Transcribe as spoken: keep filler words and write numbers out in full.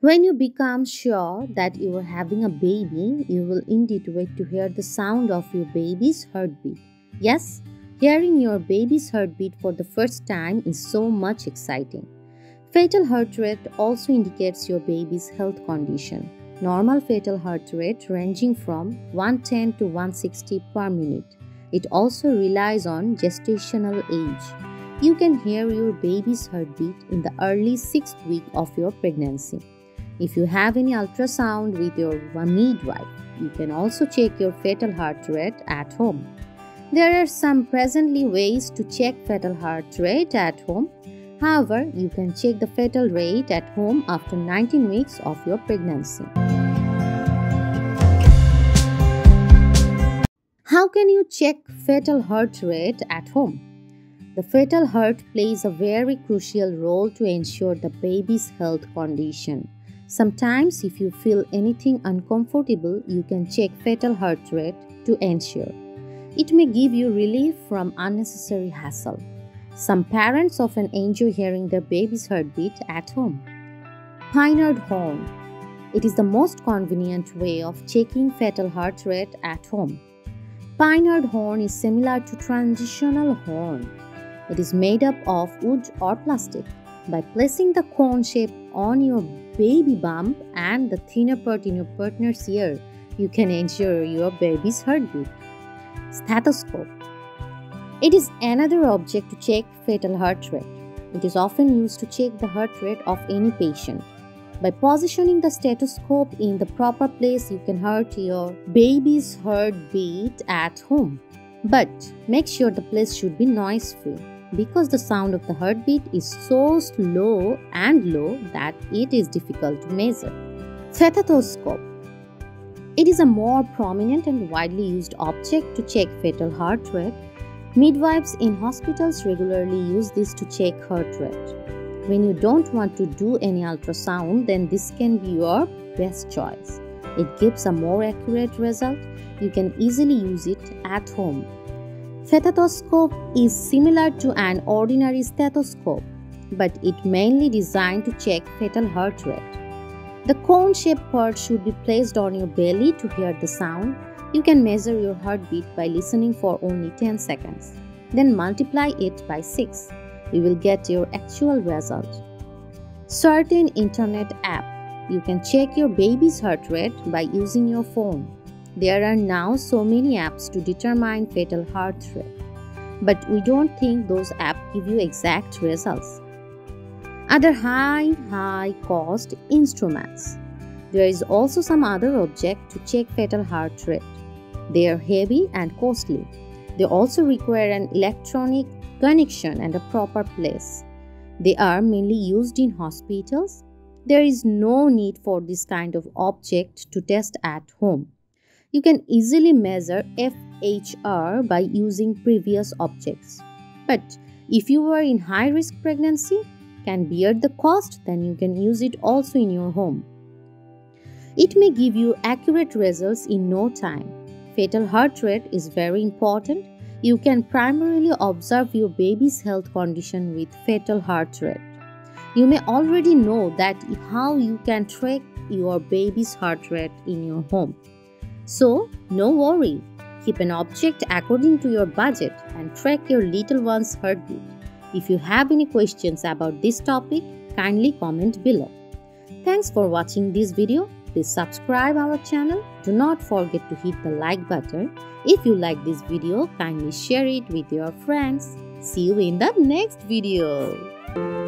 When you become sure that you are having a baby, you will indeed wait to hear the sound of your baby's heartbeat. Yes, hearing your baby's heartbeat for the first time is so much exciting. Fetal heart rate also indicates your baby's health condition. Normal fetal heart rate ranging from one ten to one sixty per minute. It also relies on gestational age. You can hear your baby's heartbeat in the early sixth week of your pregnancy. If you have any ultrasound with your midwife, you can also check your fetal heart rate at home. There are some presently ways to check fetal heart rate at home. However, you can check the fetal rate at home after nineteen weeks of your pregnancy. How can you check fetal heart rate at home? The fetal heart plays a very crucial role to ensure the baby's health condition. Sometimes, if you feel anything uncomfortable, you can check fetal heart rate to ensure. It may give you relief from unnecessary hassle. Some parents often enjoy hearing their baby's heartbeat at home. Pinard horn. It is the most convenient way of checking fetal heart rate at home. Pinard horn is similar to traditional horn. It is made up of wood or plastic. By placing the cone shape on your baby bump and the thinner part in your partner's ear, you can ensure your baby's heartbeat. Stethoscope. It is another object to check fetal heart rate. It is often used to check the heart rate of any patient. By positioning the stethoscope in the proper place, you can hear your baby's heartbeat at home. But make sure the place should be noise-free, because the sound of the heartbeat is so slow and low that it is difficult to measure. Fetoscope. It is a more prominent and widely used object to check fetal heart rate. Midwives in hospitals regularly use this to check heart rate. When you don't want to do any ultrasound, then this can be your best choice. It gives a more accurate result. You can easily use it at home. Fetoscope is similar to an ordinary stethoscope, but it mainly designed to check fetal heart rate. The cone-shaped part should be placed on your belly to hear the sound. You can measure your heartbeat by listening for only ten seconds, then multiply it by six. You will get your actual result. Certain internet app. You can check your baby's heart rate by using your phone. There are now so many apps to determine fetal heart rate, but we don't think those apps give you exact results. Other high, high-cost instruments. There is also some other object to check fetal heart rate. They are heavy and costly. They also require an electronic connection and a proper place. They are mainly used in hospitals. There is no need for this kind of object to test at home. You can easily measure F H R by using previous objects. But if you are in high-risk pregnancy, can bear the cost, then you can use it also in your home. It may give you accurate results in no time. Fetal heart rate is very important. You can primarily observe your baby's health condition with fetal heart rate. You may already know that how you can track your baby's heart rate in your home. So, no worry. Keep an object according to your budget and track your little one's heartbeat. If you have any questions about this topic, kindly comment below. Thanks for watching this video. Please subscribe our channel. Do not forget to hit the like button. If you like this video, kindly share it with your friends. See you in the next video.